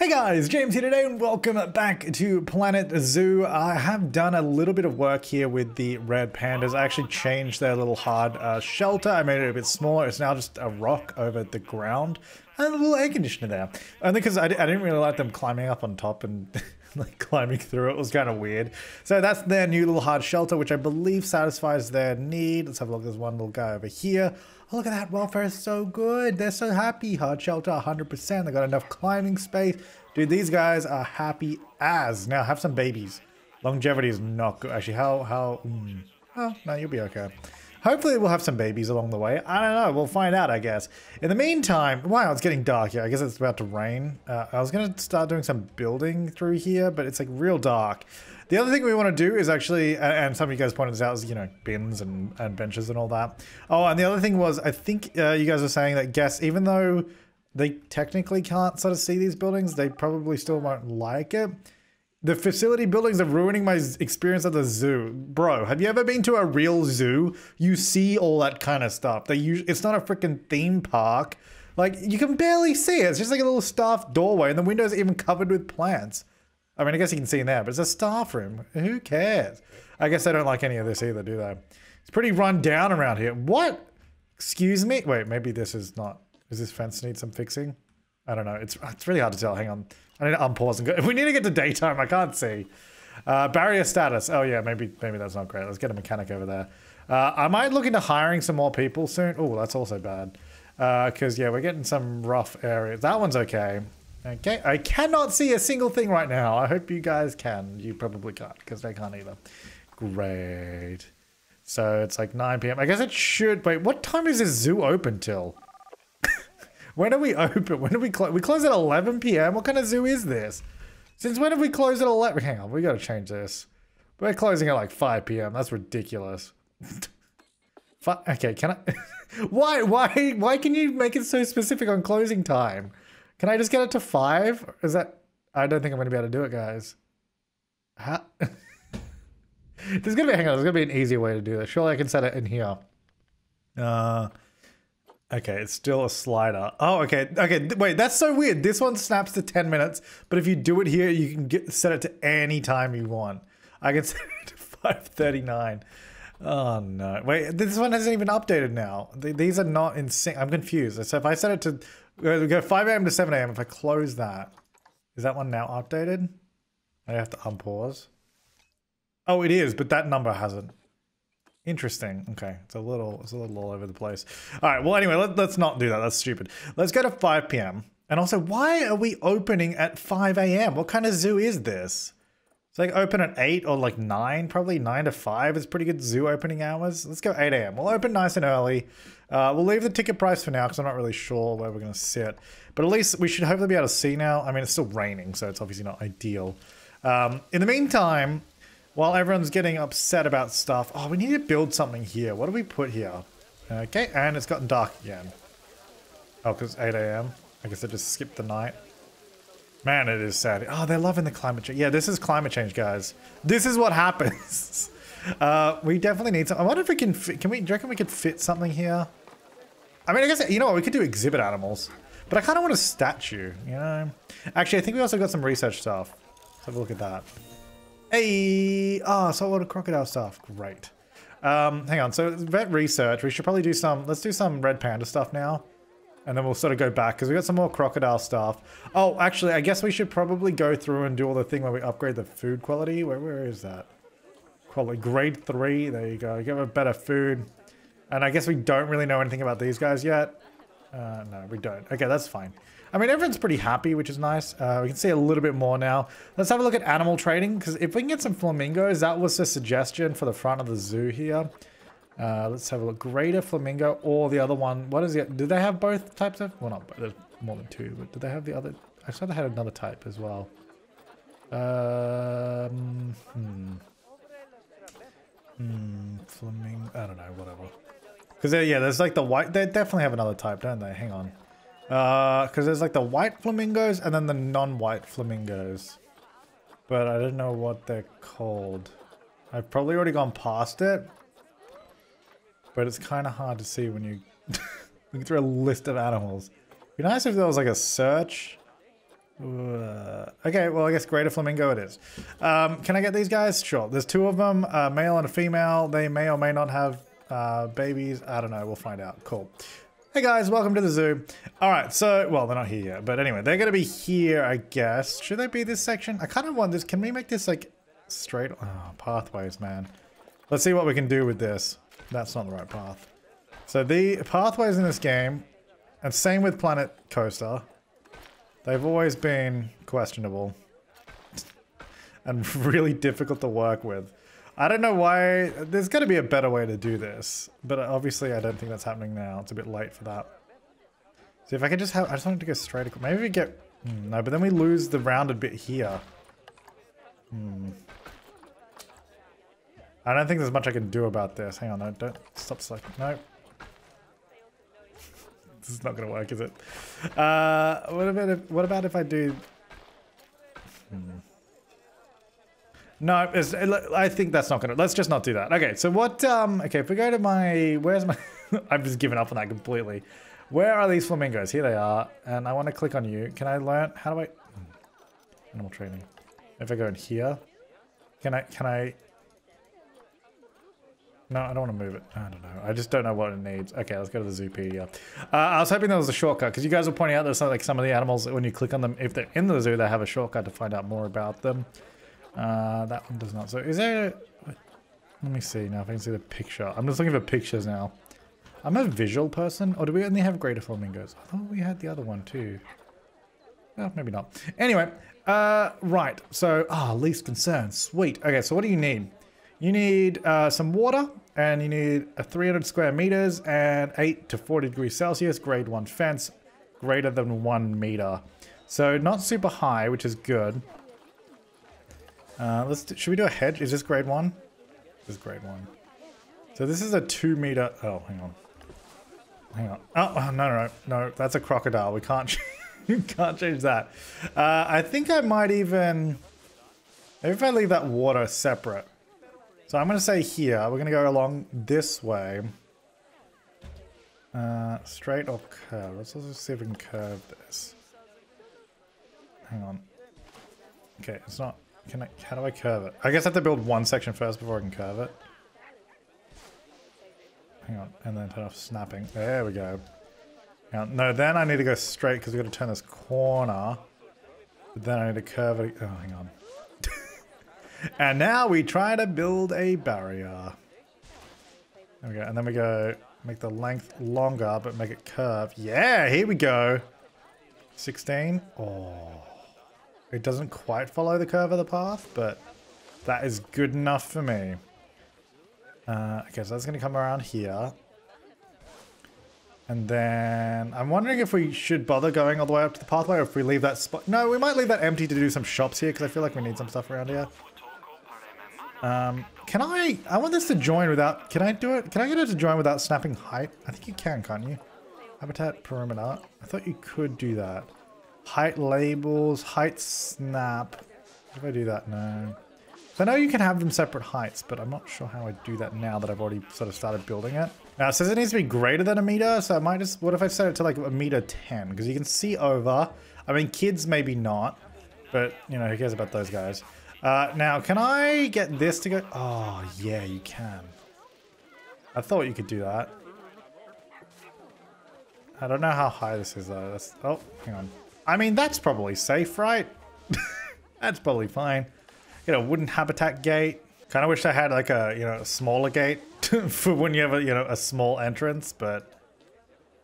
Hey guys, James here today and welcome back to Planet Zoo. I have done a little bit of work here with the red pandas. I actually changed their little hard shelter. I made it a bit smaller. It's now just a rock over the ground and a little air conditioner there. Only because I didn't really like them climbing up on top and like climbing through it. It was kind of weird. So that's their new little hard shelter, which I believe satisfies their need. Let's have a look. There's one little guy over here. Oh, look at that, welfare is so good. They're so happy. Hard shelter, 100%. They got enough climbing space. Dude, these guys are happy as. Now, have some babies. Longevity is not good. Actually, oh, no, you'll be okay. Hopefully, we'll have some babies along the way. I don't know. We'll find out, I guess. In the meantime, wow, it's getting dark here. I guess it's about to rain. I was going to start doing some building through here, but it's like real dark. The other thing we want to do is actually, and some of you guys pointed this out, is, you know, bins and benches and all that. Oh, and the other thing was, I think you guys were saying that guests, even though they technically can't sort of see these buildings, they probably still won't like it. The facility buildings are ruining my experience at the zoo. Bro, have you ever been to a real zoo? You see all that kind of stuff. It's not a freaking theme park. Like, you can barely see it. It's just like a little staff doorway, and the window's even covered with plants. I mean, I guess you can see in there, but it's a staff room. Who cares? I guess they don't like any of this either, do they? It's pretty run down around here. What? Excuse me? Wait, maybe this is not... Does this fence need some fixing? I don't know. It's really hard to tell. Hang on. I need to unpause and go. If we need to get to daytime, I can't see. Barrier status. Oh, yeah, maybe that's not great. Let's get a mechanic over there. I might look into hiring some more people soon. Oh, that's also bad. Because, yeah, we're getting some rough areas. That one's okay. Okay, I cannot see a single thing right now. I hope you guys can. You probably can't, because they can't either. Great. So it's like 9 p.m. I guess it should... Wait, what time is this zoo open till? When are we open? When do we close? We close at 11 p.m.? What kind of zoo is this? Since when have we closed at 11? Hang on, we gotta change this. We're closing at like 5 p.m. That's ridiculous. Okay, can I... Why can you make it so specific on closing time? Can I just get it to 5? Is that... I don't think I'm gonna be able to do it, guys. How? There's gonna be... Hang on, there's gonna be an easier way to do this. Surely I can set it in here. Okay, it's still a slider. Oh, okay. Okay, wait, that's so weird. This one snaps to 10 minutes, but if you do it here, you can set it to any time you want. I can set it to 5:39. Oh, no. Wait, this one hasn't even updated now. These are not in sync. I'm confused. So if I set it to... We go 5 a.m. to 7 a.m. If I close that, is that one now updated? I have to unpause. Oh, it is, but that number hasn't. Interesting. Okay, it's a little all over the place. All right. Well, anyway, let's not do that. That's stupid. Let's go to 5 p.m. And also, why are we opening at 5 a.m.? What kind of zoo is this? It's like open at 8 or like 9, probably 9 to 5 is pretty good zoo opening hours. Let's go 8 a.m. We'll open nice and early. We'll leave the ticket price for now because I'm not really sure where we're going to sit. But at least we should hopefully be able to see now. I mean, it's still raining, so it's obviously not ideal. In the meantime, while everyone's getting upset about stuff... Oh, we need to build something here. What do we put here? Okay, and it's gotten dark again. Oh, because 8 a.m. I guess I just skipped the night. Man, it is sad. Oh, they're loving the climate change. Yeah, this is climate change, guys. This is what happens. We definitely need some... I wonder if we can fit... Can we... Do you reckon we could fit something here? I mean, I guess... You know what? We could do exhibit animals. But I kind of want a statue, you know? Actually, I think we also got some research stuff. Let's have a look at that. Hey! Oh, saltwater crocodile stuff. Great. Hang on. So, vet research. We should probably do some... Let's do some red panda stuff now. And then we'll sort of go back, because we got some more crocodile stuff. Oh, actually, I guess we should probably go through and do all the thing where we upgrade the food quality. Where is that? Quality grade 3. There you go. Give it better food. And I guess we don't really know anything about these guys yet. No, we don't. Okay, that's fine. I mean, everyone's pretty happy, which is nice. We can see a little bit more now. Let's have a look at animal trading, because if we can get some flamingos, that was the suggestion for the front of the zoo here. Let's have a look. Greater Flamingo or the other one. What is it? Do they have both types of... Well, not both. There's more than two, but do they have the other... I saw they had another type as well. Flamingo... I don't know, whatever. Because, yeah, there's like the white... They definitely have another type, don't they? Hang on. Because there's like the white flamingos and then the non-white flamingos. But I don't know what they're called. I've probably already gone past it. But it's kind of hard to see when you look through a list of animals. It'd be nice if there was like a search. Okay, well, I guess Greater Flamingo it is. Can I get these guys? Sure. There's two of them, a male and a female. They may or may not have babies. I don't know. We'll find out. Cool. Hey guys, welcome to the zoo. All right, so, well, they're not here yet, but anyway, they're going to be here, I guess. Should they be this section? I kind of want this. Can we make this, like, straight? Oh, pathways, man. Let's see what we can do with this. That's not the right path. So the pathways in this game, and same with Planet Coaster, they've always been questionable and really difficult to work with. I don't know why. There's got to be a better way to do this, but obviously I don't think that's happening now. It's a bit late for that. See if I could just have, I just wanted to go straight across. Maybe we get, no, but then we lose the rounded bit here. I don't think there's much I can do about this. Hang on, no, don't stop selecting. No. This is not going to work, is it? What about if I do... No, I think that's not going to... Let's just not do that. Okay, so what... okay, if we go to my... Where's my... I've just given up on that completely. Where are these flamingos? Here they are. And I want to click on you. Can I learn... How do I... Animal training. If I go in here... Can I... No, I don't want to move it. I don't know. I just don't know what it needs. Okay, let's go to the Zoopedia. I was hoping there was a shortcut, because you guys were pointing out there's like some of the animals, when you click on them, if they're in the zoo, they have a shortcut to find out more about them. That one does not. So is there... Let me see now if I can see the picture. I'm just looking for pictures now. I'm a visual person, or do we only have greater flamingos? I thought we had the other one too. Well, maybe not. Anyway, right. So, least concern. Sweet. Okay, so what do you need? You need some water, and you need 300 square meters and 8 to 40 degrees Celsius, grade 1 fence, greater than 1 meter. So not super high, which is good. Should we do a hedge? Is this grade 1? This is grade 1. So this is a 2 meter... Oh, hang on. Hang on. Oh, no. That's a crocodile. We can't, can't change that. I think I might even... Maybe if I leave that water separate. So I'm going to say here, we're going to go along this way. Straight or curve? Let's also see if we can curve this. Hang on. Okay, it's not... how do I curve it? I guess I have to build one section first before I can curve it. Hang on, and then turn off snapping. There we go. Hang on. No, then I need to go straight because we've got to turn this corner. But then I need to curve it... Oh, hang on. And now we try to build a barrier. There we go. And then we go make the length longer, but make it curve. Yeah, here we go. 16. Oh, it doesn't quite follow the curve of the path, but that is good enough for me. Okay, so that's going to come around here. And then I'm wondering if we should bother going all the way up to the pathway or if we leave that spot. No, we might leave that empty to do some shops here because I feel like we need some stuff around here. Can I? I want this to join without. Can I do it? Can I get it to join without snapping height? I think you can, can't you? Habitat perimeter. I thought you could do that. Height labels, height snap. If I do that, no. So I know you can have them separate heights, but I'm not sure how I do that now that I've already sort of started building it. Now it says it needs to be greater than a meter, so I might just. What if I set it to like a meter 10? Because you can see over. I mean, kids maybe not, but you know who cares about those guys. Now, can I get this to go? Oh, yeah, you can. I thought you could do that. I don't know how high this is, though. That's, oh, hang on. I mean, that's probably safe, right? That's probably fine. Get a wooden habitat gate. Kind of wish I had, like, a, you know, a smaller gate for when you have, a, you know, a small entrance, but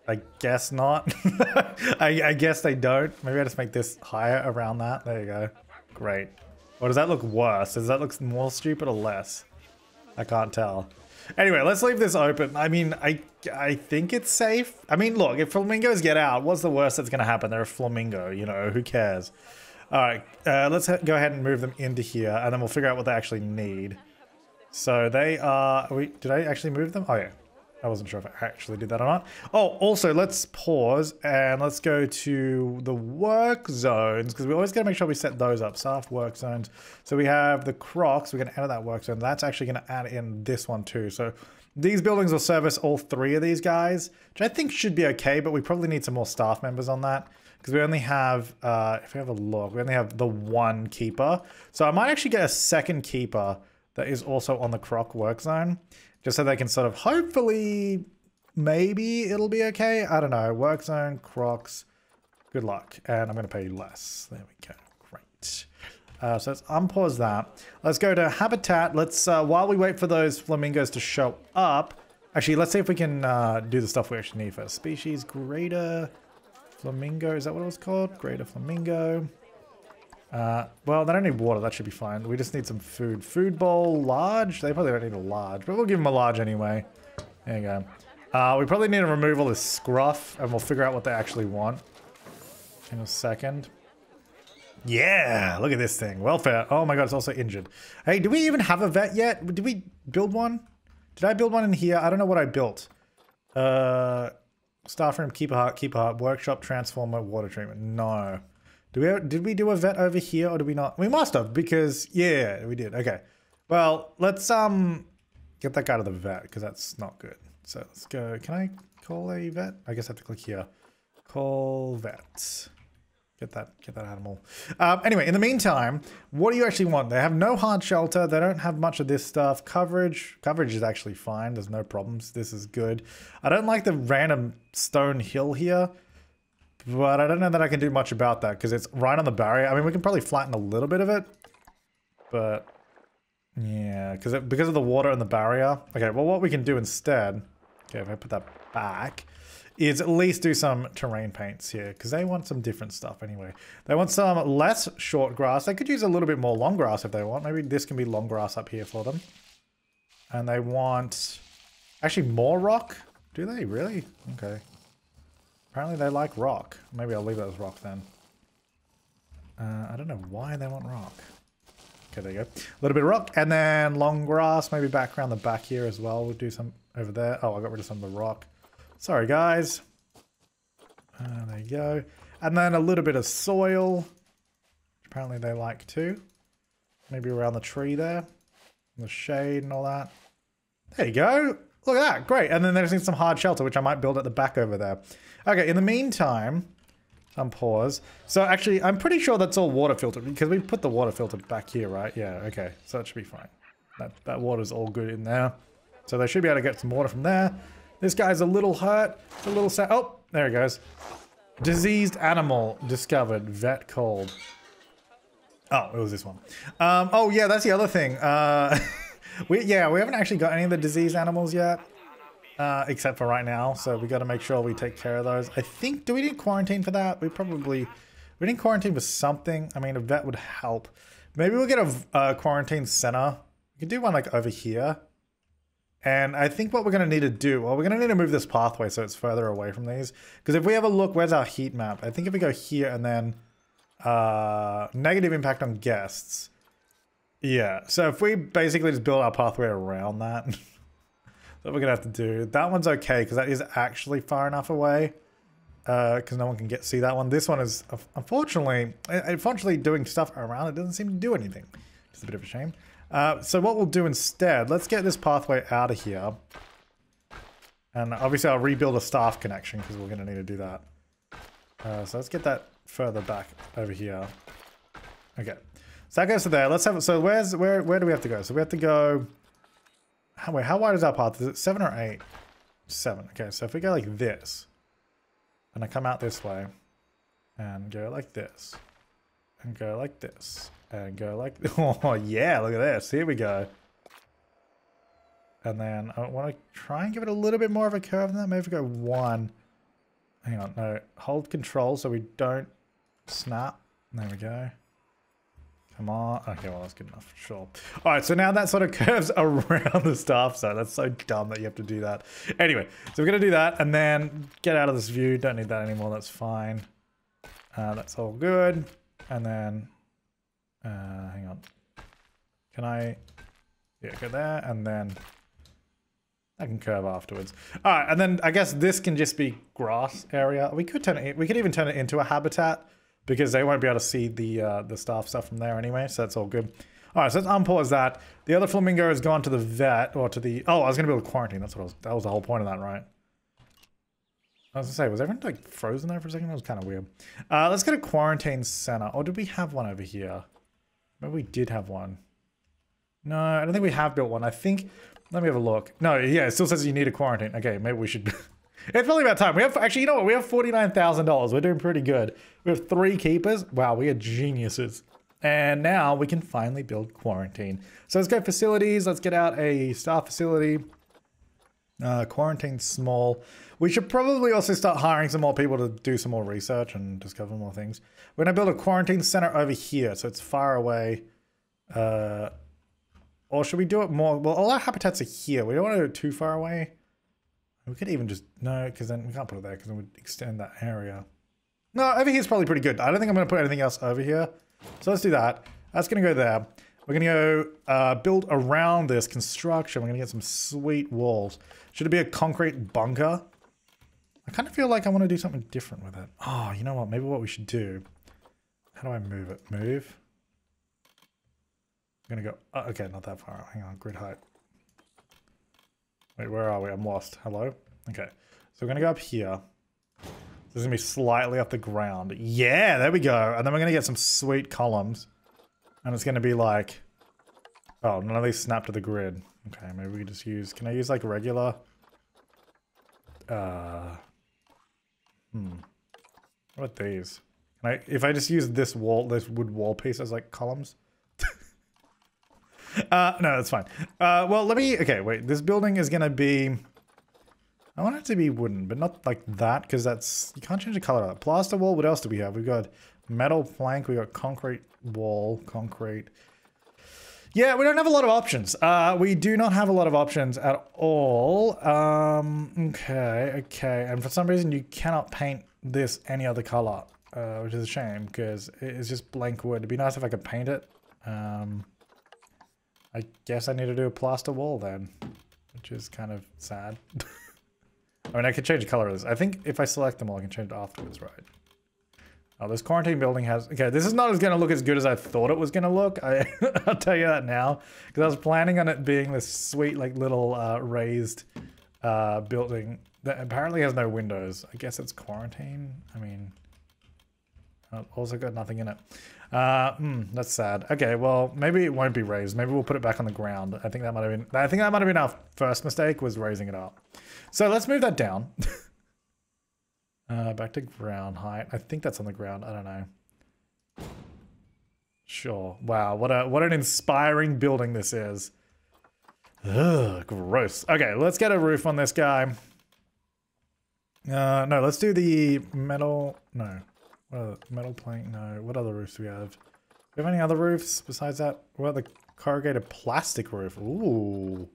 I guess not. I guess they don't. Maybe I just make this higher around that. There you go. Great. Or does that look worse? Does that look more stupid or less? I can't tell. Anyway, let's leave this open. I mean, I think it's safe. I mean, look, if flamingos get out, what's the worst that's going to happen? They're a flamingo, you know, who cares? All right, let's go ahead and move them into here, and then we'll figure out what they actually need. So they are... did I actually move them? Oh, yeah. I wasn't sure if I actually did that or not. Oh, also, let's pause and let's go to the work zones because we always got to make sure we set those up. Staff work zones. So we have the crocs. We're going to enter that work zone. That's actually going to add in this one too. So these buildings will service all three of these guys, which I think should be okay, but we probably need some more staff members on that. because we only have, if we have a look, we only have the one keeper. So I might actually get a second keeper that is also on the croc work zone, just so they can sort of hopefully, maybe it'll be okay. I don't know. Work zone, crocs, good luck. And I'm going to pay you less. There we go. Great. So let's unpause that. Let's go to habitat. Let's, while we wait for those flamingos to show up, actually, let's see if we can do the stuff we actually need first. Species, Greater Flamingo. Is that what it was called? Greater Flamingo. Well, they don't need water. That should be fine. We just need some food. Food bowl, large. They probably don't need a large, but we'll give them a large anyway. There you go. We probably need to remove all this scruff, and we'll figure out what they actually want in a second. Yeah, look at this thing. Welfare. Oh my god, it's also injured. Hey, do we even have a vet yet? Did we build one? Did I build one in here? I don't know what I built. Staff room, keeper heart, workshop, transformer, water treatment. No. Did we do a vet over here or did we not? We must have, because yeah, we did. Okay. Well, let's get that guy to the vet because that's not good. So let's go. Can I call a vet? I guess I have to click here. Call vet. Get that animal. Anyway, in the meantime, what do you actually want? They have no hard shelter. They don't have much of this stuff. Coverage is actually fine. There's no problems. This is good. I don't like the random stone hill here, but I don't know that I can do much about that because it's right on the barrier. I mean, we can probably flatten a little bit of it, but yeah, because of the water and the barrier. Okay, well, what we can do instead, okay, if I put that back, is at least do some terrain paints here because they want some different stuff anyway. They want some less short grass. They could use a little bit more long grass if they want. Maybe this can be long grass up here for them. And they want actually more rock. Do they really? Okay. Apparently they like rock. Maybe I'll leave that as rock then. I don't know why they want rock. Okay, there you go. A little bit of rock and then long grass. Maybe back around the back here as well. We'll do some over there. Oh, I got rid of some of the rock. Sorry, guys. There you go. And then a little bit of soil, which apparently they like too. Maybe around the tree there. The shade and all that. There you go. Look at that. Great. And then there's some hard shelter, which I might build at the back over there. Okay, in the meantime, unpause. So actually, I'm pretty sure that's all water filtered because we put the water filter back here, right? Yeah, okay. So that should be fine. That water's all good in there. So they should be able to get some water from there. This guy's a little hurt, a little sad. Oh, there he goes. Diseased animal discovered, vet called. Oh, it was this one. Oh yeah, that's the other thing. We haven't actually got any of the diseased animals yet, except for right now. So we got to make sure we take care of those. I think, do we need quarantine for that? We didn't quarantine for something. I mean, a vet would help. Maybe we'll get a quarantine center. We can do one like over here. And I think what we're going to need to do, well, we're going to need to move this pathway so it's further away from these. Because if we have a look, where's our heat map? I think if we go here and then negative impact on guests. Yeah, so if we basically just build our pathway around that, that's what we're going to have to do. That one's okay because that is actually far enough away because no one can see that one. This one is, unfortunately, doing stuff around it doesn't seem to do anything. It's a bit of a shame. So what we'll do instead, let's get this pathway out of here. And obviously I'll rebuild a staff connection because we're going to need to do that. So let's get that further back over here. Okay. So that goes to there. Let's have it. So where do we have to go? So we have to go, wait, how wide is our path? Is it 7 or 8? 7. Okay. So if we go like this and I come out this way and go like this and go like this. And go like, oh yeah, look at this. Here we go. And then I want to try and give it a little bit more of a curve than that. Maybe if we go 1. Hang on, no. Hold control so we don't snap. There we go. Come on. Okay, well, that's good enough. Sure. All right, so now that sort of curves around the staff side. That's so dumb that you have to do that. Anyway, so we're going to do that and then get out of this view. Don't need that anymore. That's fine. That's all good. And then... hang on. Can I... Yeah, go there, and then... I can curve afterwards. Alright, and then I guess this can just be grass area. We could even turn it into a habitat, because they won't be able to see the staff stuff from there anyway, so that's all good. Alright, so let's unpause that. The other flamingo has gone to the vet, or to the... Oh, I was going to build a quarantine, that was the whole point of that, right? I was gonna say, was everyone like frozen there for a second? That was kind of weird. Let's go to Quarantine Center. Or did we have one over here? Maybe we did have one. No, I don't think we have built one. I think, let me have a look. No, yeah, it still says you need a quarantine. Okay, maybe we should. It's probably about time. We have, actually, you know what? We have $49,000. We're doing pretty good. We have 3 keepers. Wow, we are geniuses. And now we can finally build quarantine. So let's go facilities. Let's get out a staff facility. Quarantine small. We should probably also start hiring some more people to do some more research and discover more things. We're gonna build a quarantine center over here, so it's far away. Or should we do it more? Well, all our habitats are here. We don't want to do it too far away. We could even just, no, because then we can't put it there because it would extend that area. No, over here is probably pretty good. I don't think I'm going to put anything else over here. So let's do that. That's going to go there. We're going to go build around this construction. We're going to get some sweet walls. Should it be a concrete bunker? I kind of feel like I want to do something different with it. Oh, you know what? Maybe what we should do. How do I move it? Move. I'm going to go, oh, okay, not that far. Hang on, grid height. Wait, where are we? I'm lost. Hello? Okay. So we're going to go up here. This is going to be slightly off the ground. Yeah, there we go. And then we're going to get some sweet columns. And it's going to be like... Oh, none of these snap to the grid. Okay, maybe we just use... Can I use like regular... What about these? Can I, if I just use this wall, this wood wall piece as like columns? No, that's fine. Well, let me... Okay, wait. This building is going to be... I want it to be wooden, but not like that, because that's... You can't change the color of that. Plaster wall, what else do we have? We've got metal plank, we've got concrete wall, concrete... Yeah, we don't have a lot of options. We do not have a lot of options at all. Okay. And for some reason, you cannot paint this any other color, which is a shame, because it's just blank wood. It'd be nice if I could paint it. I guess I need to do a plaster wall then, which is kind of sad. I mean, I could change the color of this. I think if I select them all, I can change it afterwards, right? Oh, this quarantine building has... Okay, this is not going to look as good as I thought it was going to look. I'll tell you that now. Because I was planning on it being this sweet, like, little raised building that apparently has no windows. I guess it's quarantine. I mean... I've also got nothing in it. That's sad. Okay, well, maybe it won't be raised. Maybe we'll put it back on the ground. I think that might have been our first mistake, was raising it up. So let's move that down. Back to ground height. I think that's on the ground. I don't know. Sure. Wow, what an inspiring building this is. Ugh, gross. Okay, let's get a roof on this guy. No, let's do the metal... No. Metal plank, no. What other roofs do we have? Do we have any other roofs besides that? What about the corrugated plastic roof? Ooh.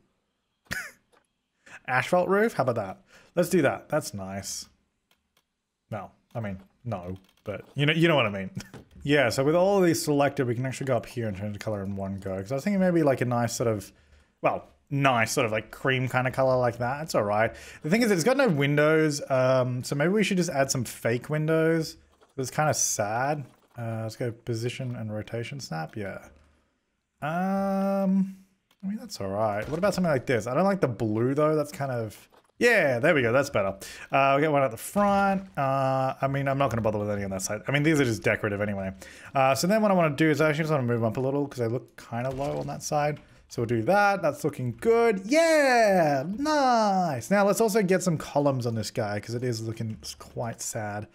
Asphalt roof? How about that? Let's do that. That's nice. No. I mean, no. But you know what I mean. Yeah, so with all of these selected, we can actually go up here and change the color in one go. Because I was thinking maybe like a nice sort of... Well, nice sort of like cream kind of color like that. It's alright. The thing is, it's got no windows. So maybe we should just add some fake windows. It's kind of sad. Let's go position and rotation snap. Yeah. I mean, that's all right. What about something like this? I don't like the blue though. That's kind of... Yeah, there we go. That's better. We got one at the front. I mean, I'm not going to bother with any on that side. I mean, these are just decorative anyway. So then what I want to do is I actually just want to move them up a little because they look kind of low on that side. So we'll do that. That's looking good. Yeah, nice. Now let's also get some columns on this guy because it is looking quite sad.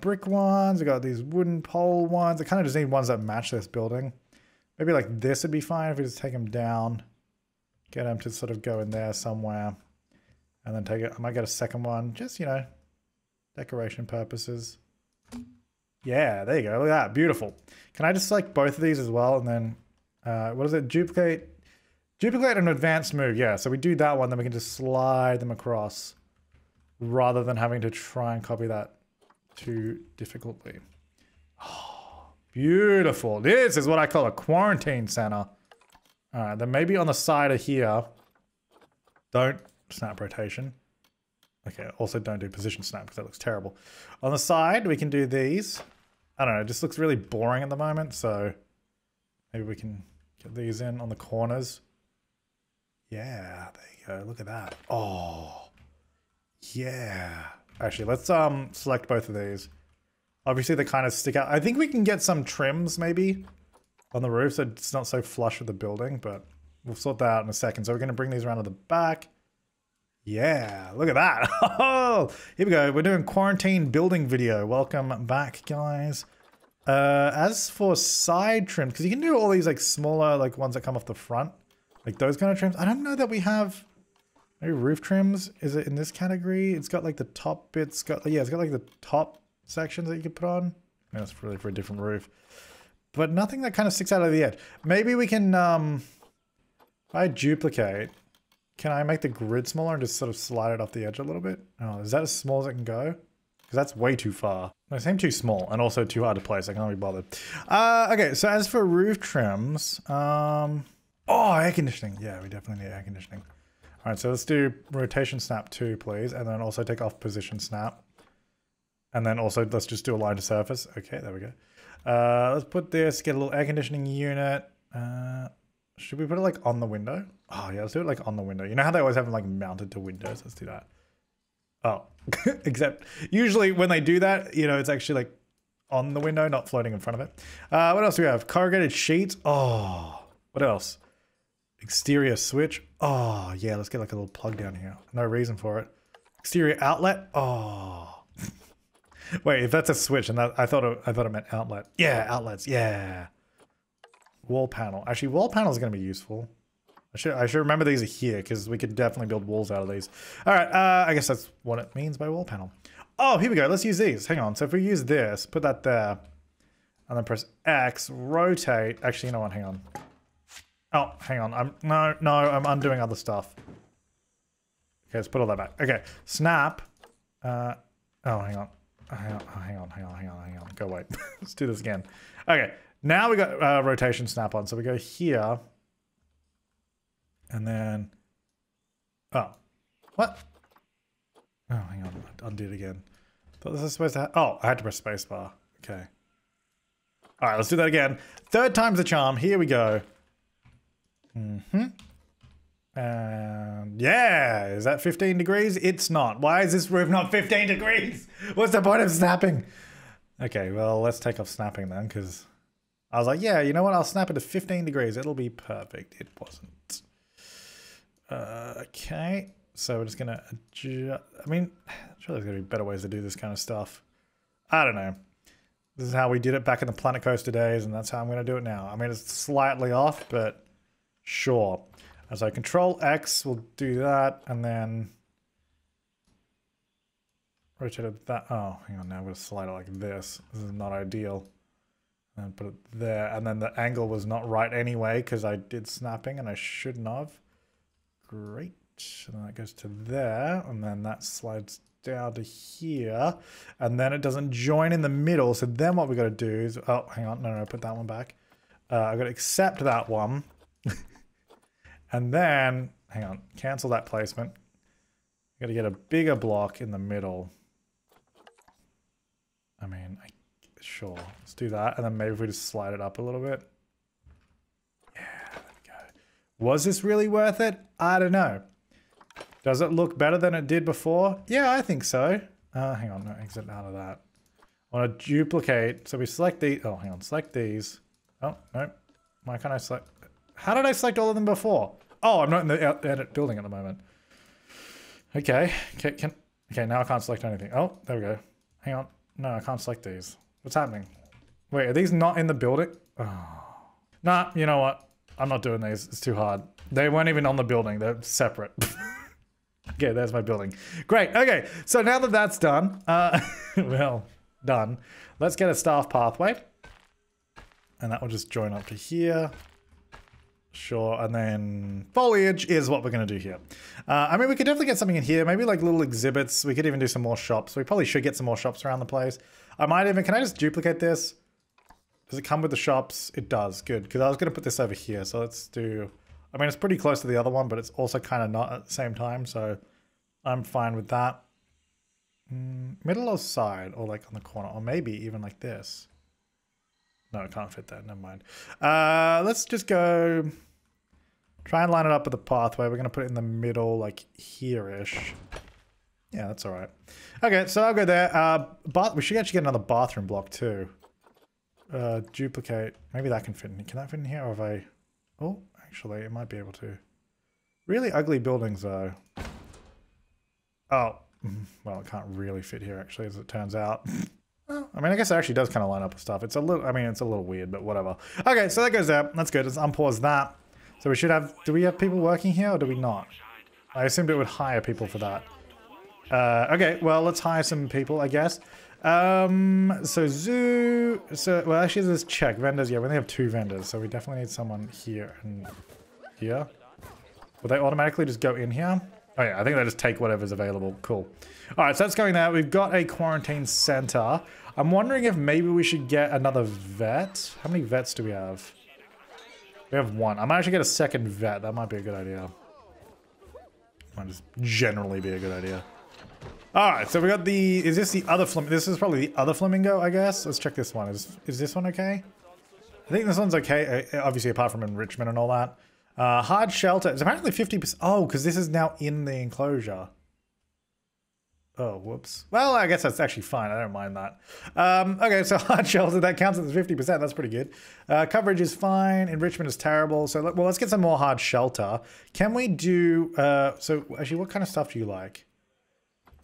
Brick ones, we got these wooden pole ones. I kind of just need ones that match this building. Maybe like this would be fine if we just take them down. Get them to sort of go in there somewhere. And then take it, I might get a second one. Just, you know, decoration purposes. Yeah, there you go, look at that, beautiful. Can I just select both of these as well? And then, what is it, duplicate an advanced move. Yeah, so we do that one, then we can just slide them across rather than having to try and copy that too difficultly. Oh, beautiful. This is what I call a quarantine center. All right, then maybe on the side of here, don't snap rotation. Okay, also don't do position snap because that looks terrible. On the side, we can do these. I don't know, it just looks really boring at the moment, so maybe we can get these in on the corners. Yeah, there you go, look at that. Oh, yeah. Actually, let's select both of these. Obviously, they kind of stick out. I think we can get some trims, maybe, on the roof, so it's not so flush with the building, but we'll sort that out in a second. So we're going to bring these around to the back. Yeah, look at that. Oh, here we go. We're doing quarantine building video. Welcome back, guys. As for side trims, because you can do all these like smaller like ones that come off the front, like those kind of trims. I don't know that we have... Maybe roof trims, is it in this category? It's got like the top bits, got, yeah, it's got like the top sections that you could put on. That's really for a different roof. But nothing that kind of sticks out of the edge. Maybe we can, if I duplicate, can I make the grid smaller and just sort of slide it off the edge a little bit? Oh, is that as small as it can go? Because that's way too far. No, it seemed too small and also too hard to place. I can't be bothered. Okay, so as for roof trims, oh, air conditioning. Yeah, we definitely need air conditioning. All right, so let's do rotation snap 2, please, and then also take off position snap. And then also let's just do a line to surface. Okay, there we go. Let's put this, get a little air conditioning unit. Should we put it like on the window? Oh yeah, let's do it like on the window. You know how they always have them like mounted to windows? Let's do that. Oh, except usually when they do that, you know, it's actually like on the window, not floating in front of it. What else do we have? Corrugated sheets. Oh, what else? Exterior switch. Oh, yeah, let's get like a little plug down here. No reason for it. Exterior outlet. Oh. Wait, if that's a switch, and that, I thought it meant outlet. Yeah, outlets. Yeah. Wall panel. Actually, wall panel is going to be useful. I should remember these are here because we could definitely build walls out of these. All right, I guess that's what it means by wall panel. Oh, here we go. Let's use these. Hang on. So if we use this, put that there, and then press X, rotate. Actually, you know what? Hang on. Oh, hang on. I'm undoing other stuff. Okay, let's put all that back. Okay, snap. Oh, hang on. Hang on. Go wait. Let's do this again. Okay, now we got rotation snap on. So we go here. And then... Oh. What? Oh, hang on. Undo it again. Thought this was supposed to... Oh, I had to press spacebar. Okay. All right, let's do that again. Third time's the charm. Here we go. And yeah, is that 15 degrees? It's not. Why is this roof not 15 degrees? What's the point of snapping? Okay, well, let's take off snapping then, because I was like, yeah, you know what? I'll snap it to 15 degrees. It'll be perfect. It wasn't. Okay, so we're just going to adjust. I mean, I'm sure there's going to be better ways to do this kind of stuff. I don't know. This is how we did it back in the Planet Coaster days, and that's how I'm going to do it now. I mean, it's slightly off, but... Sure. So Control X will do that, and then rotate that. Oh, hang on. Now I'm going to slide it like this. This is not ideal. And put it there. And then the angle was not right anyway because I did snapping and I shouldn't have. Great. And then that goes to there, and then that slides down to here, and then it doesn't join in the middle. So then what we got to do is, oh, hang on. No, put that one back. I've got to accept that one. And then, hang on, cancel that placement. Got to get a bigger block in the middle. I mean, sure, let's do that. And then maybe if we just slide it up a little bit. Yeah, there we go. Was this really worth it? I don't know. Does it look better than it did before? Yeah, I think so. Hang on, no, exit out of that. I want to duplicate. So we select these. Oh, hang on, select these. Oh, no. Why can't I select? How did I select all of them before? Oh, I'm not in the edit building at the moment. Okay. Okay, now I can't select anything. Oh, there we go. Hang on. No, I can't select these. What's happening? Wait, are these not in the building? Oh. Nah, you know what? I'm not doing these. It's too hard. They weren't even on the building. They're separate. Okay, there's my building. Great. Okay, so now that that's done, well, done. Let's get a staff pathway. And that will just join up to here. Sure, and then foliage is what we're going to do here. I mean, we could definitely get something in here, maybe like little exhibits. We could even do some more shops. We probably should get some more shops around the place. I might even, can I just duplicate this? Does it come with the shops? It does, good. Because I was going to put this over here, so let's do, I mean, it's pretty close to the other one, but it's also kind of not at the same time, so I'm fine with that. Middle or side, or like on the corner, or maybe even like this. No, I can't fit that. Never mind. Let's just go try and line it up with the pathway. We're going to put it in the middle, like here-ish. Yeah, that's all right. Okay, so I'll go there. We should actually get another bathroom block too. Duplicate. Maybe that can fit in. Can that fit in here? Or have I... Oh, actually, it might be able to. Really ugly buildings, though. Oh. Well, it can't really fit here, actually, as it turns out. Well, I mean, I guess it actually does kind of line up with stuff. It's a little... I mean, it's a little weird, but whatever. Okay, so that goes there. That's good. Let's unpause that. So we should have... Do we have people working here, or do we not? I assumed it would hire people for that. Okay, well, let's hire some people, I guess. So zoo, so, well, actually let's check vendors. Yeah, we only have 2 vendors, so we definitely need someone here and here. Will they automatically just go in here? Oh yeah, I think they just take whatever's available. Cool. All right, so that's going there. We've got a quarantine center. I'm wondering if maybe we should get another vet. How many vets do we have? We have 1. I might actually get a 2nd vet. That might be a good idea. Might just generally be a good idea. Alright, so we got the... Is this the other flamingo? This is probably the other flamingo, I guess. Let's check this one. Is this one okay? I think this one's okay. Obviously, apart from enrichment and all that. Hard shelter. It's apparently 50%. Oh, because this is now in the enclosure. Oh, whoops. Well, I guess that's actually fine. I don't mind that. Okay, so hard shelter. That counts as 50%. That's pretty good. Coverage is fine. Enrichment is terrible. So, well, let's get some more hard shelter. Can we do... so, actually, what kind of stuff do you like?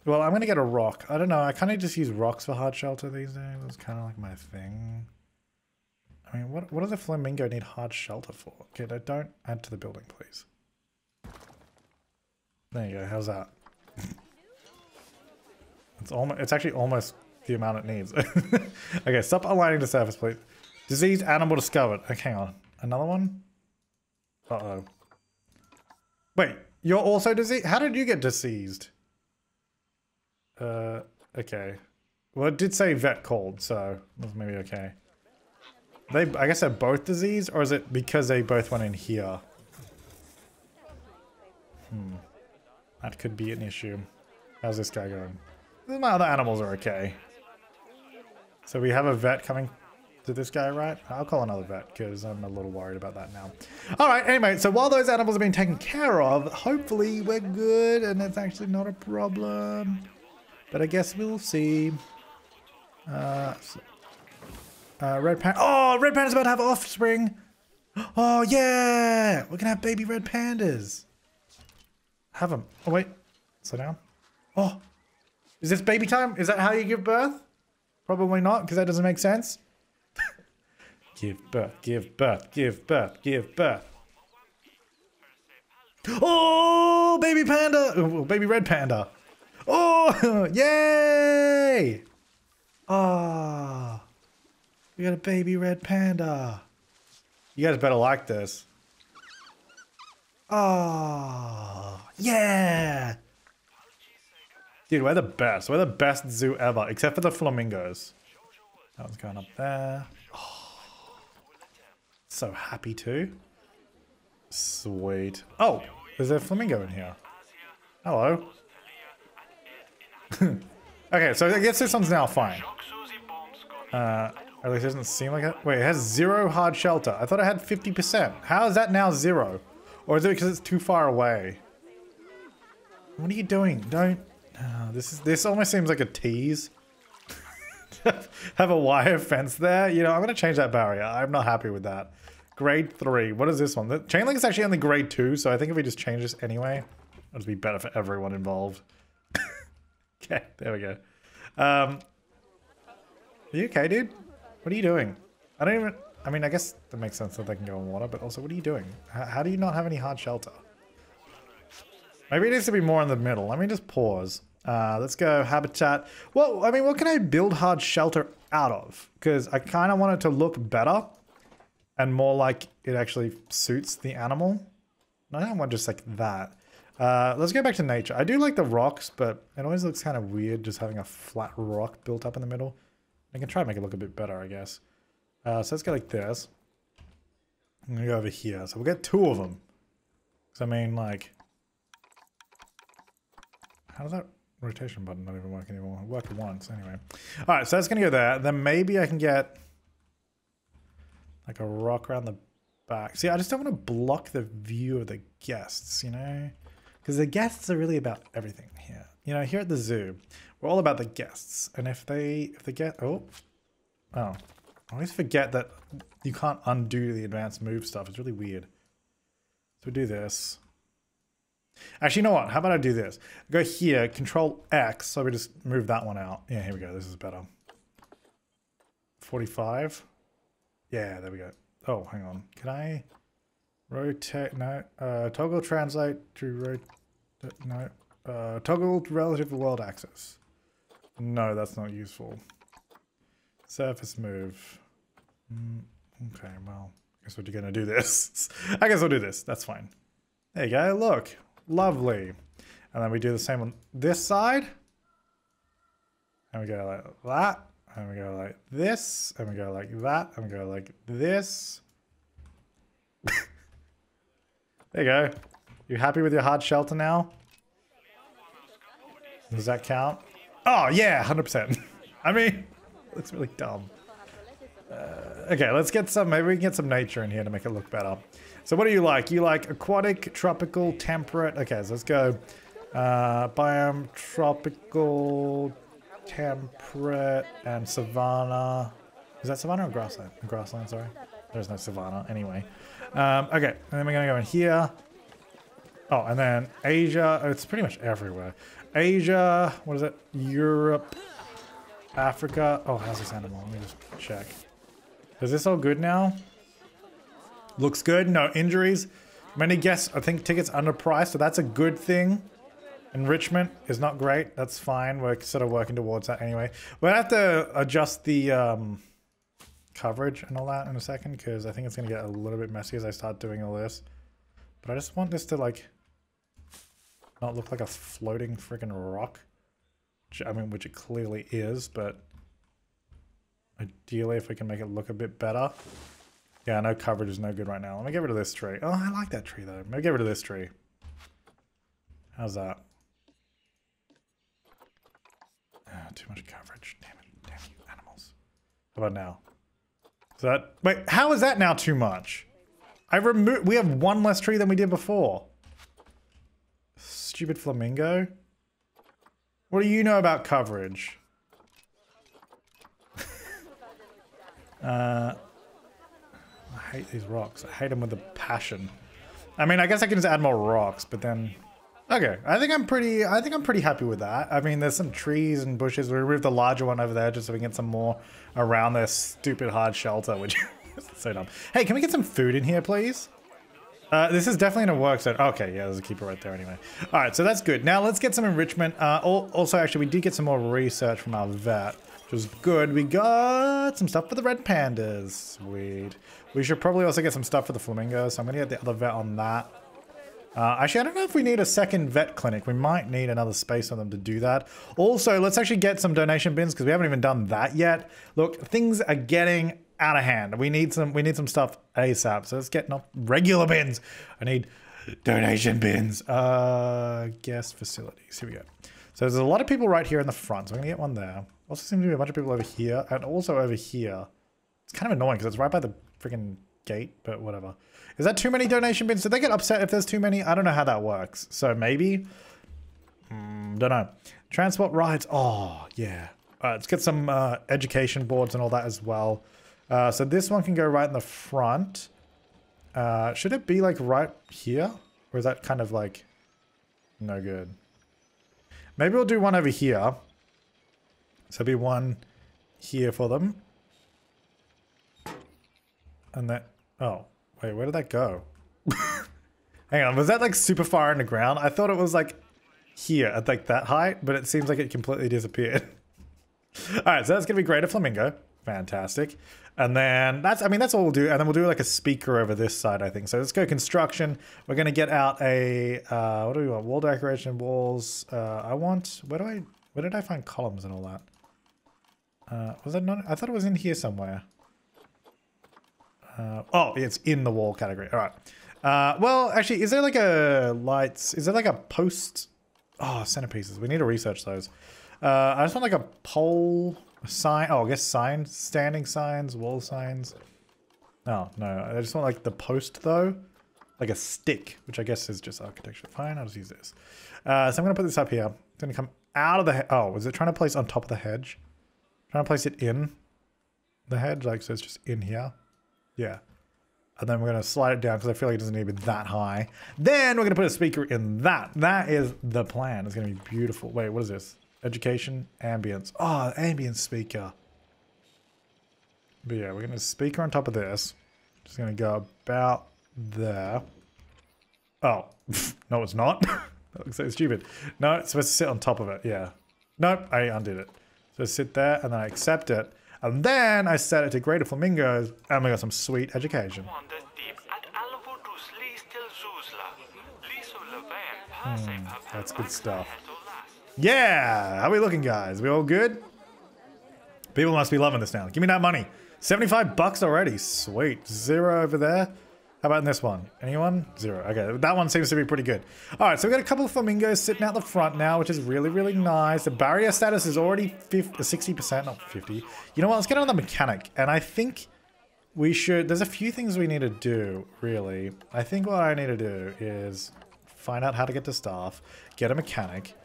Well, I'm going to get a rock. I don't know. I kind of just use rocks for hard shelter these days. That's kind of like my thing. I mean, what does a flamingo need hard shelter for? Okay, don't add to the building, please. There you go. How's that? It's actually almost the amount it needs. Okay, stop aligning the surface, please. Diseased animal discovered. Okay, hang on. Another one? Uh-oh. Wait, you're also diseased? How did you get diseased? Okay. Well, it did say vet called, so that's maybe okay. I guess they're both diseased, or is it because they both went in here? That could be an issue. How's this guy going? My other animals are okay. So we have a vet coming to this guy, right? I'll call another vet, because I'm a little worried about that now. Alright, anyway, so while those animals are being taken care of, hopefully we're good, and it's actually not a problem. But I guess we'll see. Red Panda. Oh, Red Panda's about to have offspring. Oh, yeah. We're going to have baby Red Pandas. Have them. Oh, wait. Slow down. Oh, is this baby time? Is that how you give birth? Probably not, because that doesn't make sense. Give birth, give birth, give birth, give birth. Oh, baby panda. Oh, baby Red Panda. Oh, yay! Ah, oh, we got a baby red panda. You guys better like this. Ah, oh, yeah! Dude, we're the best. We're the best zoo ever, except for the flamingos. That one's going up there. Oh, so happy too. Sweet. Oh, there's a flamingo in here. Hello. Okay, so I guess this one's now fine. At least it doesn't seem like it. Wait, it has 0 hard shelter. I thought I had 50%. How is that now 0? Or is it because it's too far away? What are you doing? Don't... this almost seems like a tease. Have a wire fence there. You know, I'm going to change that barrier. I'm not happy with that. Grade 3. What is this one? The chain link is actually only grade 2, so I think if we just change this anyway, it'll be better for everyone involved. Okay, there we go. Are you okay, dude? What are you doing? I don't even... I mean, I guess that makes sense that they can go in water, but also, what are you doing? How do you not have any hard shelter? Maybe it needs to be more in the middle. Let me just pause. Let's go habitat. Well, I mean, what can I build hard shelter out of? Because I kind of want it to look better and more like it actually suits the animal. I don't want just like that. Let's go back to nature. I do like the rocks, but it always looks kind of weird just having a flat rock built up in the middle. I can try and make it look a bit better, I guess. So let's go like this. I'm going to go over here. So we'll get 2 of them. Because I mean, like... How does that rotation button not even work anymore? It worked once, anyway. Alright, so that's going to go there. Then maybe I can get... Like a rock around the back. See, I just don't want to block the view of the guests, you know? Because the guests are really about everything here. You know, here at the zoo, we're all about the guests, and if they get I always forget that you can't undo the advanced move stuff. It's really weird. So we do this. Actually, you know what? How about I do this? Go here, Control X. So we just move that one out. Yeah, here we go. This is better. 45. Yeah, there we go. Oh, hang on. Can I rotate? No. Toggle translate to rotate. No. Toggle relative to world axis. No, that's not useful. Surface move. Okay, well, I guess we're gonna do this. I guess we'll do this. That's fine. There you go. Look. Lovely. And then we do the same on this side. And we go like that. And we go like this. And we go like that. And we go like this. There you go. You happy with your hard shelter now? Does that count? Oh, yeah, 100%. I mean, it's really dumb. Okay, let's get some, maybe we can get some nature in here to make it look better. So what do you like? You like aquatic, tropical, temperate. Okay, so let's go biome, tropical, temperate, and savanna. Is that savanna or grassland? Grassland, sorry. There's no savanna, anyway. Okay, and then we're gonna go in here. Oh, and then Asia, it's pretty much everywhere. Asia, what is it? Europe, Africa. Oh, how's this animal? Let me just check. Is this all good now? Looks good. No injuries. Many guests, I think tickets underpriced, so that's a good thing. Enrichment is not great. That's fine. We're sort of working towards that anyway. We'll have to adjust the coverage and all that in a second, because I think it's going to get a little bit messy as I start doing all this. But I just want this to, like, not look like a floating freaking rock. Which, I mean, which it clearly is, but ideally if we can make it look a bit better. Yeah, no coverage is no good right now. Let me get rid of this tree. Oh, I like that tree though. Let me get rid of this tree. How's that? Ah, too much coverage. Damn you animals. How about now? Is that, wait, how is that now too much? We have one less tree than we did before. Stupid flamingo. What do you know about coverage? I hate these rocks. I hate them with a passion. I mean, I guess I can just add more rocks, but then... Okay, I think I'm pretty happy with that. I mean, there's some trees and bushes. We removed the larger one over there just so we can get some more around this stupid hard shelter, which is so dumb. Hey, can we get some food in here, please? This is definitely in a work zone. Okay, yeah, there's a keeper right there anyway. All right, so that's good. Now let's get some enrichment. Also, actually, we did get some more research from our vet, which was good. We got some stuff for the red pandas. Sweet. We should probably also get some stuff for the flamingos, so I'm gonna get the other vet on that. Actually, I don't know if we need a second vet clinic. We might need another space on them to do that. Also, let's actually get some donation bins because we haven't even done that yet. Look, things are getting out of hand. We need some stuff ASAP. So let's get not regular bins. I need donation bins. Guest facilities. Here we go. So there's a lot of people right here in the front. So I'm gonna get one there. Also seems to be a bunch of people over here and also over here. It's kind of annoying because it's right by the freaking gate, but whatever. Is that too many donation bins? Do they get upset if there's too many? I don't know how that works. So maybe, don't know. Transport rides. Oh yeah. All right, let's get some education boards and all that as well. So this one can go right in the front. Should it be like right here? Or is that kind of like no good? Maybe we'll do one over here. So there'll be one here for them. And that, oh, wait, where did that go? Hang on, was that like super far in the ground? I thought it was like here at like that height, but it seems like it completely disappeared. All right, so that's gonna be Greater Flamingo. Fantastic. And then that's, I mean, that's all we'll do. And then we'll do like a speaker over this side, I think. So let's go construction. We're going to get out a, what do we want? Wall decoration, walls. I want, where did I find columns and all that? Was that not, I thought it was in here somewhere. Oh, it's in the wall category. All right. Well, actually, is there like a lights? Is there like a post? Oh, centerpieces. We need to research those. I just want like a pole. Sign, oh, I guess signs, standing signs, wall signs. Oh, no, I just want like the post though. like a stick, which I guess is just architecture. Fine, I'll just use this. So I'm going to put this up here. It's going to come out of the... Oh, is it trying to place on top of the hedge? Trying to place it in the hedge, like, so it's just in here. Yeah. And then we're going to slide it down because I feel like it doesn't need to be that high. Then we're going to put a speaker in that. That is the plan. It's going to be beautiful. Wait, what is this? Education, ambience. Oh, ambience speaker. But yeah, we're going to speaker on top of this. Just going to go about there. Oh, no, it's not. That looks so stupid. No, it's supposed to sit on top of it. Yeah. Nope, I undid it. So sit there, and then I accept it. And then I set it to Greater Flamingos, and we got some sweet education. That's good stuff. Yeah! How we looking, guys? We all good? People must be loving this now. Give me that money. 75 bucks already. Sweet. 0 over there. How about in this one? Anyone? 0. Okay, that one seems to be pretty good. Alright, so we got a couple of flamingos sitting out the front now, which is really, really nice. The barrier status is already 60%, not 50. You know what? Let's get another mechanic. And I think we should... There's a few things we need to do, really. I think what I need to do is find out how to get to staff, get a mechanic,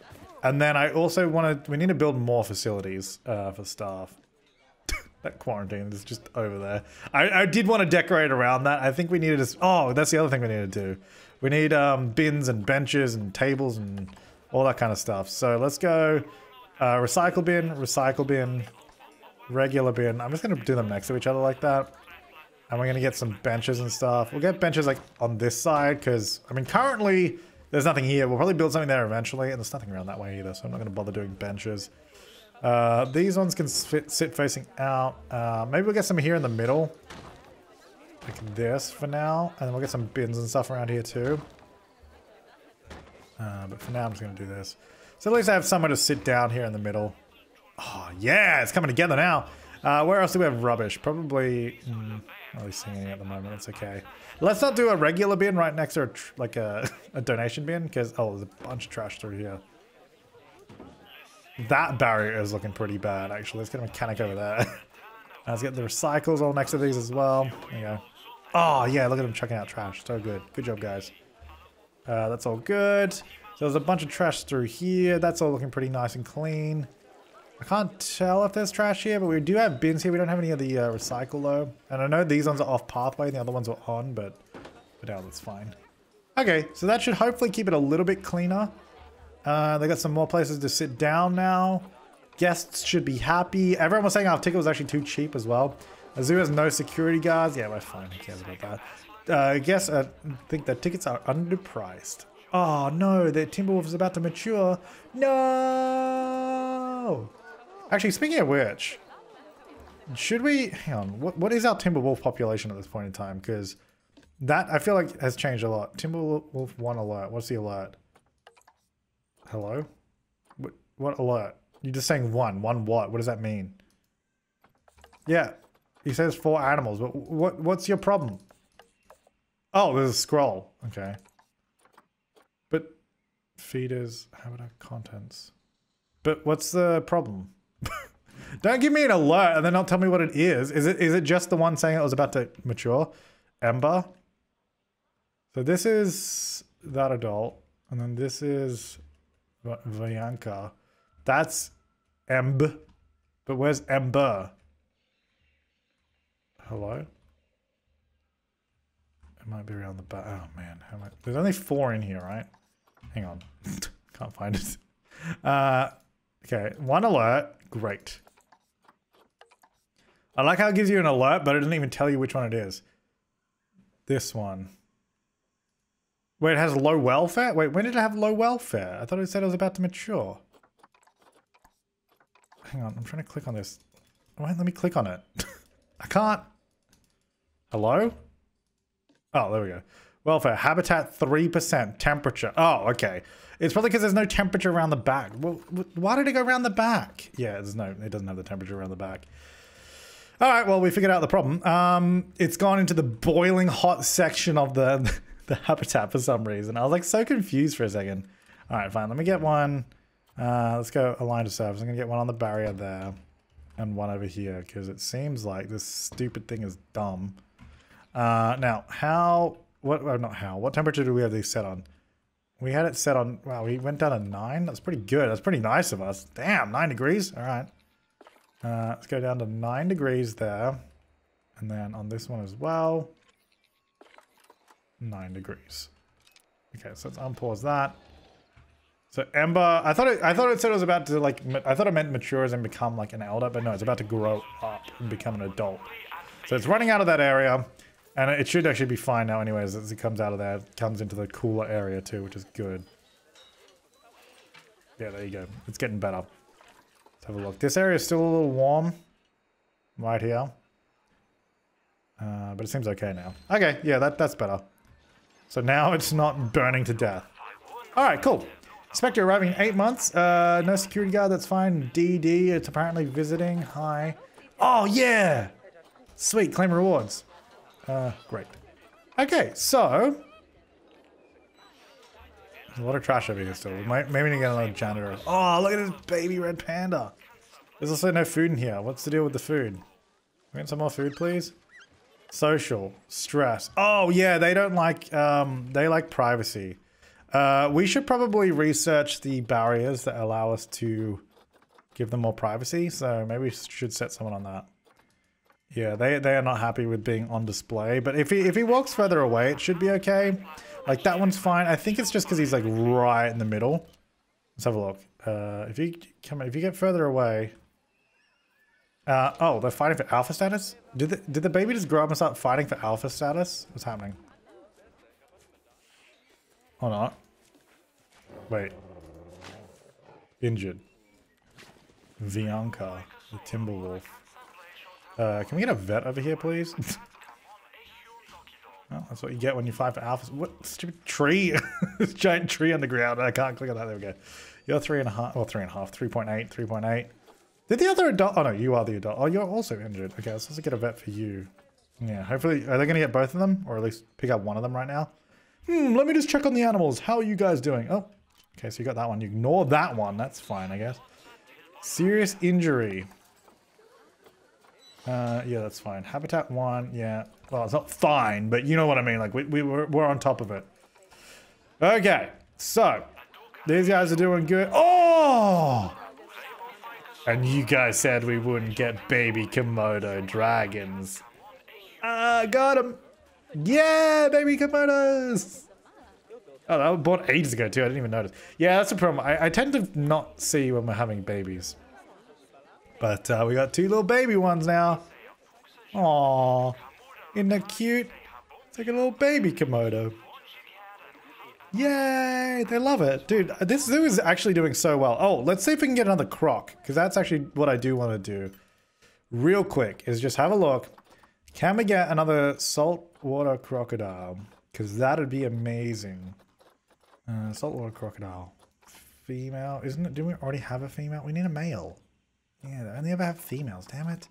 and then I also want to... We need to build more facilities for staff. That quarantine is just over there. I did want to decorate around that. I think we needed to... Oh, that's the other thing we need to do. We need bins and benches and tables and all that kind of stuff. So let's go recycle bin, regular bin. I'm just going to do them next to each other like that. And we're going to get some benches and stuff. We'll get benches like on this side because, I mean, currently there's nothing here. We'll probably build something there eventually. And there's nothing around that way either. So I'm not going to bother doing benches. These ones can sit facing out. Maybe we'll get some here in the middle. Like this for now. And then we'll get some bins and stuff around here too. But for now, I'm just going to do this. So at least I have somewhere to sit down here in the middle. Oh, yeah! It's coming together now! Where else do we have rubbish? Probably... not really seeing any at the moment. It's okay. Let's not do a regular bin right next to a donation bin. Because, oh, there's a bunch of trash through here. That barrier is looking pretty bad, actually. Let's get a mechanic over there. Let's get the recycles all next to these as well. There you go. Oh, yeah, look at them chucking out trash. So good. Good job, guys. That's all good. So there's a bunch of trash through here. That's all looking pretty nice and clean. I can't tell if there's trash here, but we do have bins here. We don't have any of the recycle, though. And I know these ones are off pathway and the other ones were on, but for now, that's fine. Okay, so that should hopefully keep it a little bit cleaner. They got some more places to sit down now. Guests should be happy. Everyone was saying our ticket was actually too cheap as well. The zoo has no security guards. Yeah, we're fine. Who cares about that? I think the tickets are underpriced. Oh no, the Timberwolf is about to mature. No! Actually, speaking of which, should we... Hang on, what is our Timberwolf population at this point in time? Because that, I feel like, has changed a lot. Timberwolf 1 alert. What's the alert? Hello? What alert? You're just saying one. One what? What does that mean? Yeah. He says 4 animals, but what's your problem? Oh, there's a scroll. Okay. But feeders, habitat, contents. But what's the problem? Don't give me an alert and then not tell me what it is. Is it just the one saying it was about to mature? Ember. So this is that adult. And then this is... Vianca. That's Emb. But where's Ember? Hello? It might be around the back. Oh man. There's only 4 in here, right? Hang on. Can't find it. Okay. 1 alert. Great. I like how it gives you an alert, but it doesn't even tell you which one it is. This one. Wait, it has low welfare? Wait, when did it have low welfare? I thought it said it was about to mature. Hang on, I'm trying to click on this. Wait, let me click on it. I can't. Hello? Oh, there we go. Welfare, habitat 3%, temperature. Oh, okay. It's probably because there's no temperature around the back. Well, why did it go around the back? Yeah, there's no, it doesn't have the temperature around the back. All right, well, we figured out the problem. It's gone into the boiling hot section of the... the habitat for some reason. I was like so confused for a second. All right, fine. Let me get one. Let's go align to surface. I'm going to get one on the barrier there and one over here because it seems like this stupid thing is dumb. Now, how What temperature do we have these set on? We had it set on, wow, we went down to 9. That's pretty good. That's pretty nice of us. Damn, 9 degrees. All right. Let's go down to 9 degrees there. And then on this one as well. 9 degrees. Okay, so let's unpause that. So Ember, I thought it said it was about to, like, I thought it meant mature as in become like an elder, but no, it's about to grow up and become an adult. So it's running out of that area, and it should actually be fine now anyways as it comes out of there. It comes into the cooler area too, which is good. Yeah, there you go. It's getting better. Let's have a look. This area is still a little warm right here. But it seems okay now. Okay, yeah, that's better. So now it's not burning to death. All right, cool. Spectre arriving in 8 months. No security guard, that's fine. DD, it's apparently visiting. Hi. Oh, yeah! Sweet, claim rewards. Great. Okay, so... there's a lot of trash over here still. Maybe we need to get another janitor. Oh, look at this baby red panda. There's also no food in here. What's the deal with the food? We get some more food, please? Social. Stress. Oh, yeah, they don't like... they like privacy. We should probably research the barriers that allow us to give them more privacy. So maybe we should set someone on that. Yeah, they are not happy with being on display. But if he walks further away, it should be okay. Like, that one's fine. I think it's just because he's, like, right in the middle. Let's have a look. If you get further away... oh, they're fighting for alpha status? Did the baby just grow up and start fighting for alpha status? What's happening? Or not. Wait. Injured. Bianca, the Timberwolf. Can we get a vet over here, please? Well, that's what you get when you fight for alphas. What stupid tree? This giant tree on the ground. I can't click on that. There we go. You're 3.5. Well, 3.5. 3.8. 3.8. Did the other adult? Oh no, you are the adult. Oh, you're also injured. Okay, let's also get a vet for you. Yeah. Hopefully, are they going to get both of them, or at least pick up one of them right now? Let me just check on the animals. How are you guys doing? Oh, okay, so you got that one. You ignore that one. That's fine, I guess. Serious injury. Yeah, that's fine. Habitat 1, yeah. Well, it's not fine, but you know what I mean. Like, we're on top of it. Okay, so. These guys are doing good. Oh! And you guys said we wouldn't get baby Komodo dragons. Got him. Yeah, baby Komodos! Oh, that was born ages ago too, I didn't even notice. Yeah, that's a problem. I tend to not see when we're having babies. But we got 2 little baby ones now. Aww. Isn't that cute? It's like a little baby Komodo. Yay! They love it. Dude, this zoo is actually doing so well. Oh, let's see if we can get another croc. Because that's actually what I do want to do. Real quick, is just have a look. Can we get another saltwater crocodile? Because that would be amazing. Saltwater crocodile. Female. Isn't it? Do we already have a female? We need a male. Yeah, they only ever have females. Damn it.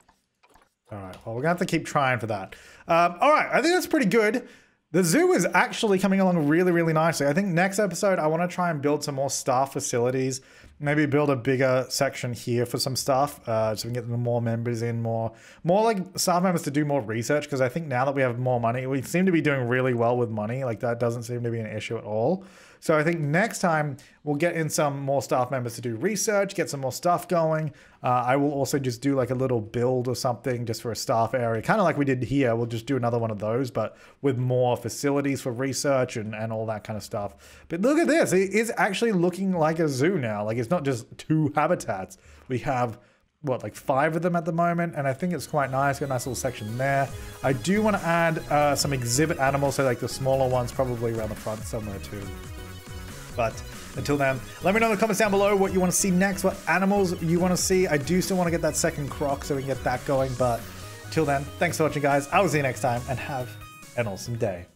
All right. Well, we're going to have to keep trying for that. All right. I think that's pretty good. The zoo is actually coming along really, really nicely. I think next episode, I want to try and build some more staff facilities. Maybe build a bigger section here for some staff, so we can get more members in, more like staff members to do more research. Because I think now that we have more money, we seem to be doing really well with money. Like, that doesn't seem to be an issue at all. So I think next time we'll get in some more staff members to do research, get some more stuff going. I will also just do like a little build or something just for a staff area, kind of like we did here. We'll just do another one of those, but with more facilities for research and all that kind of stuff. But look at this. It is actually looking like a zoo now. Like, it's not just 2 habitats. We have... what, like 5 of them at the moment, and I think it's quite nice. Got a nice little section there. I do want to add some exhibit animals, so like the smaller ones probably around the front somewhere too. But until then, let me know in the comments down below what you want to see next, what animals you want to see. I do still want to get that second croc so we can get that going, but till then, thanks for watching, guys. I will see you next time, and have an awesome day.